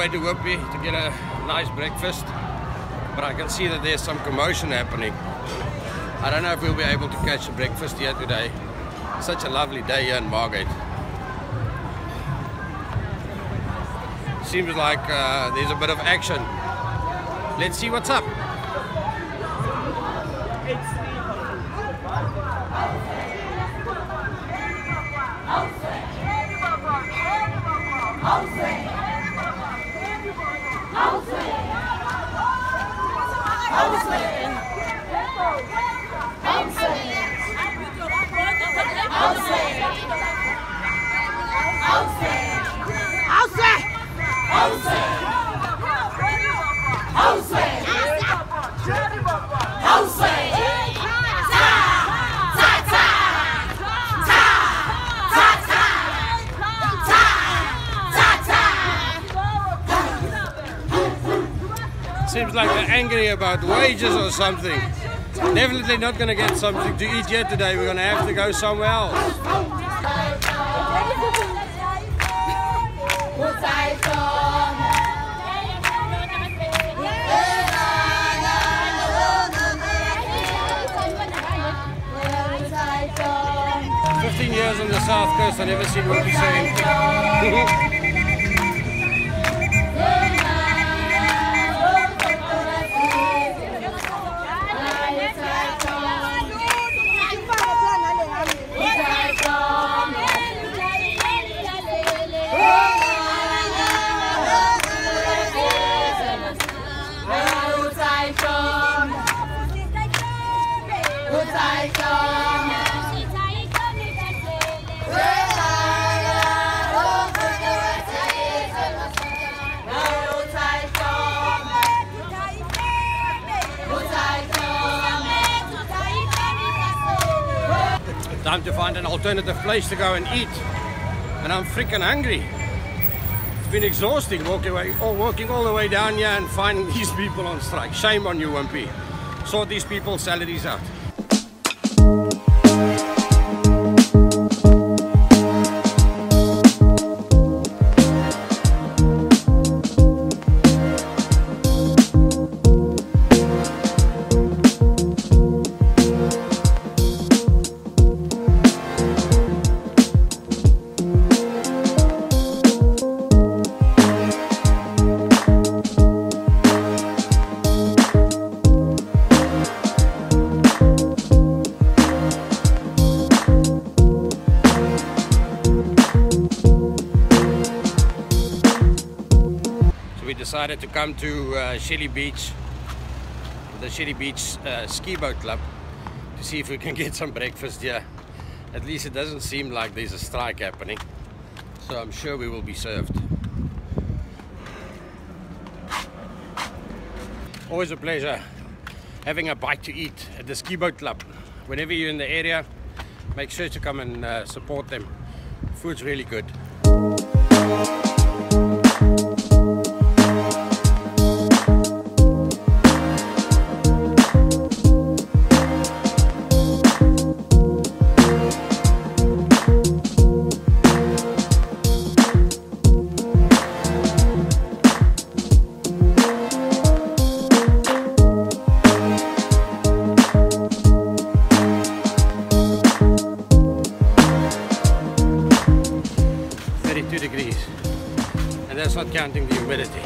To Wimpy to get a nice breakfast, but I can see that there's some commotion happening. I don't know if we'll be able to catch the breakfast here today. Such a lovely day here in Margate. Seems like there's a bit of action. Let's see what's up. Seems like they're angry about wages or something. Definitely not going to get something to eat yet today. We're going to have to go somewhere else. On the south coast, I've never seen what you say. Time to find an alternative place to go and eat, and I'm freaking hungry. It's been exhausting walking all the way down here and finding these people on strike. Shame on you, Wimpy. Sort these people's salaries out. Decided to come to Shelly Beach, the Shelly Beach Ski Boat Club, to see if we can get some breakfast here. At least it doesn't seem like there's a strike happening, so I'm sure we will be served. Always a pleasure having a bite to eat at the Ski Boat Club. Whenever you're in the area, make sure to come and support them. Food's really good. That's not counting the humidity.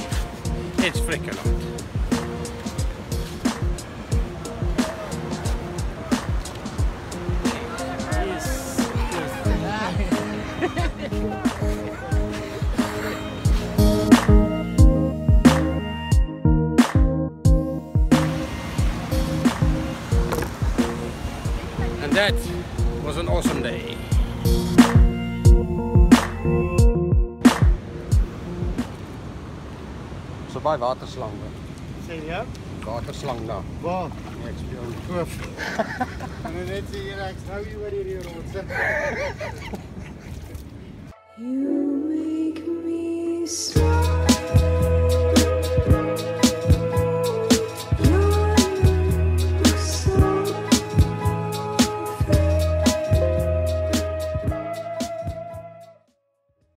It's freaking hot. And that was an awesome day. By waterslangen. Zie je? God, dat is lang nou. Waar? Niks bij ons. Oef. En dan net zie je, ik hou je wat hier rond. You make me smile.